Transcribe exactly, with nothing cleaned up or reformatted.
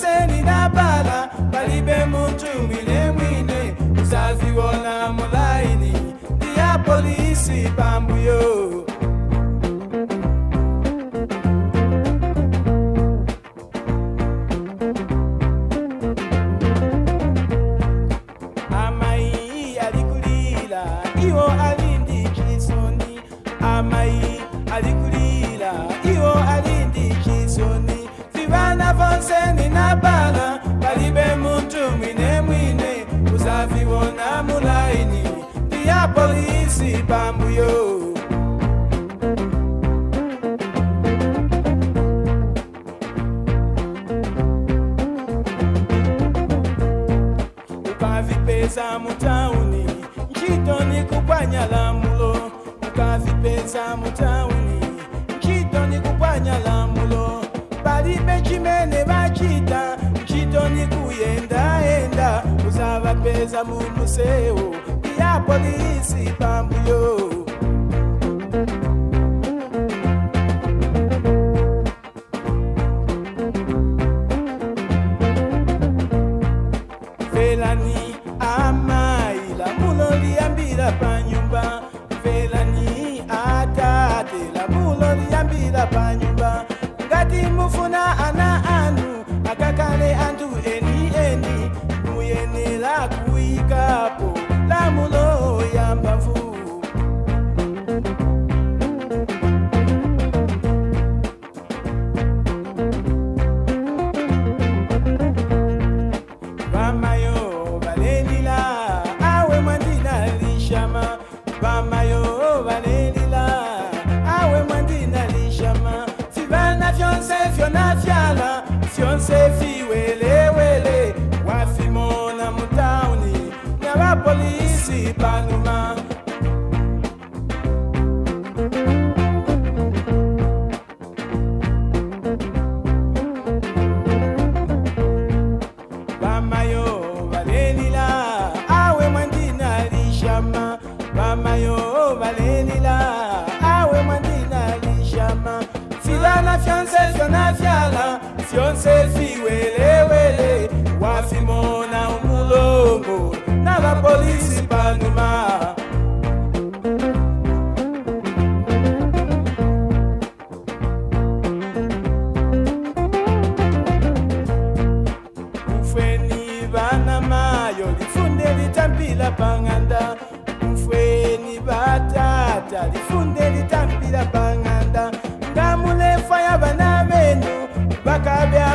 seni dabala balibe mtu mwile mwile uzazi wona mulaini dia polisi Bamayo. Amai alikulila iwo alindi kisoni. Amai alikulila iwo alindi kisoni. Vivana vonseni na bala balibe mtu mwine mwine uzavi wona mulaini dia polisi Bamayo. Vipeza mutauni njitoni kupanya la mulo. Uka vipeza mutauni njitoni kupanya la mulo. Balibe chimene bachita njitoni kuyenda enda uzava peza mumuseo ya polisi Bamayo. Felani amai la mulo liambira panyumba. Felani atate la mulo liambira panyumba. Ngati mufuna ana anu akakale andu eni eni muyene la kuikapo la mulo yambavu. Bamayo valenila awe mwandina lishama. Bamayo valenila awe mwandina lishama. Fivana fionse fiona fiala fionse fiwelewele wafimona mutauni na wapolisi panuma. Bamayo valenila awe mwandina lishama. Bamayo valenila awe mwandina lishama. Filana fianse fiona fiala fianse fiwelewele wafimona umulongo na la polisi panuma. Bamayo lifunde litambila panganda. Mfweni batata lifunde litambila panganda. Ngamule faya banamenu bakabya.